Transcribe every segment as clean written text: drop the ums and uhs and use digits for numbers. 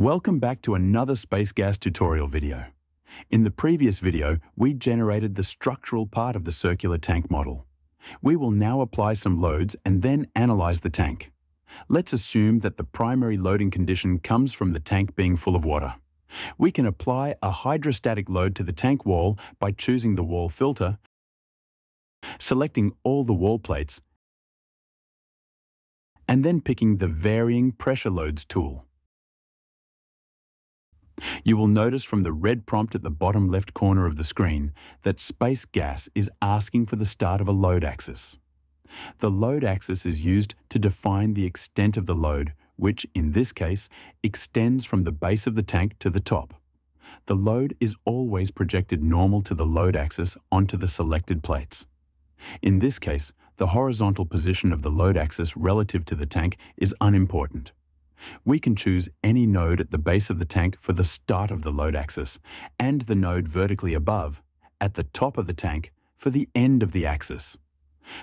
Welcome back to another space gas tutorial video. In the previous video, we generated the structural part of the circular tank model. We will now apply some loads and then analyze the tank. Let's assume that the primary loading condition comes from the tank being full of water. We can apply a hydrostatic load to the tank wall by choosing the wall filter, selecting all the wall plates, and then picking the Varying Pressure Loads tool. You will notice from the red prompt at the bottom left corner of the screen that Space Gas is asking for the start of a load axis. The load axis is used to define the extent of the load, which in this case extends from the base of the tank to the top. The load is always projected normal to the load axis onto the selected plates. In this case, the horizontal position of the load axis relative to the tank is unimportant. We can choose any node at the base of the tank for the start of the load axis, and the node vertically above, at the top of the tank, for the end of the axis.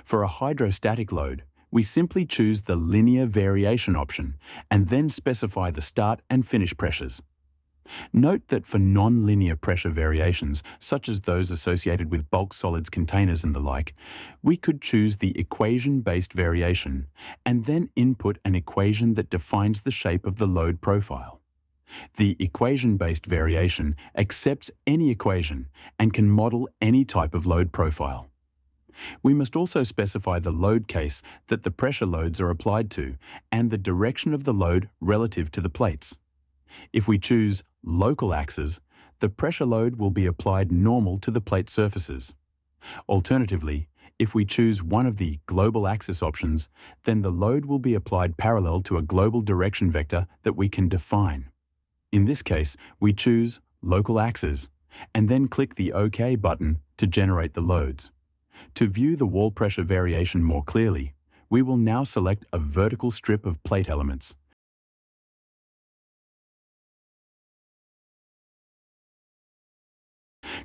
For a hydrostatic load, we simply choose the linear variation option and then specify the start and finish pressures. Note that for non-linear pressure variations, such as those associated with bulk solids containers and the like, we could choose the equation-based variation and then input an equation that defines the shape of the load profile. The equation-based variation accepts any equation and can model any type of load profile. We must also specify the load case that the pressure loads are applied to and the direction of the load relative to the plates. If we choose Local Axes, the pressure load will be applied normal to the plate surfaces. Alternatively, if we choose one of the Global Axis options, then the load will be applied parallel to a global direction vector that we can define. In this case, we choose Local Axes and then click the OK button to generate the loads. To view the wall pressure variation more clearly, we will now select a vertical strip of plate elements.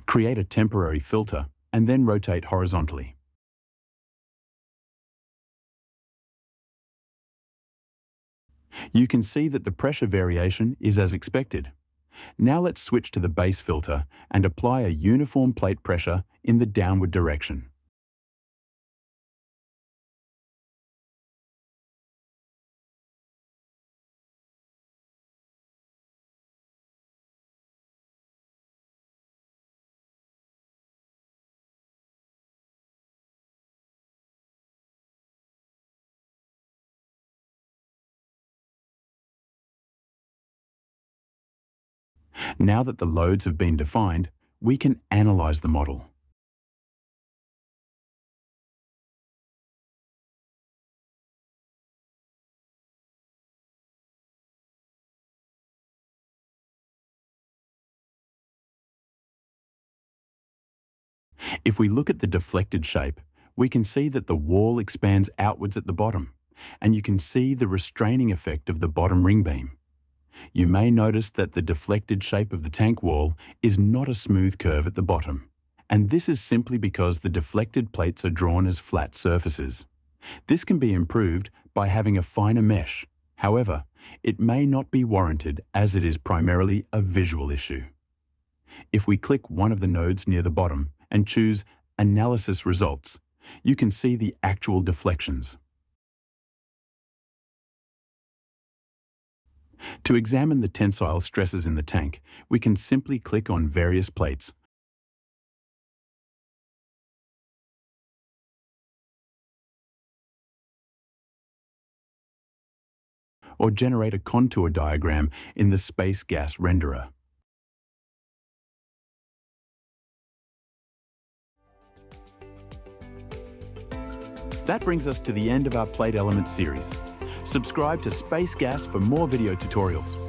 Create a temporary filter and then rotate horizontally. You can see that the pressure variation is as expected. Now let's switch to the base filter and apply a uniform plate pressure in the downward direction. Now that the loads have been defined, we can analyze the model. If we look at the deflected shape, we can see that the wall expands outwards at the bottom, and you can see the restraining effect of the bottom ring beam. You may notice that the deflected shape of the tank wall is not a smooth curve at the bottom, and this is simply because the deflected plates are drawn as flat surfaces. This can be improved by having a finer mesh. However, it may not be warranted as it is primarily a visual issue. If we click one of the nodes near the bottom and choose Analysis Results, you can see the actual deflections. To examine the tensile stresses in the tank, we can simply click on various plates. Or generate a contour diagram in the Space Gas renderer. That brings us to the end of our plate element series. Subscribe to Space Gas for more video tutorials.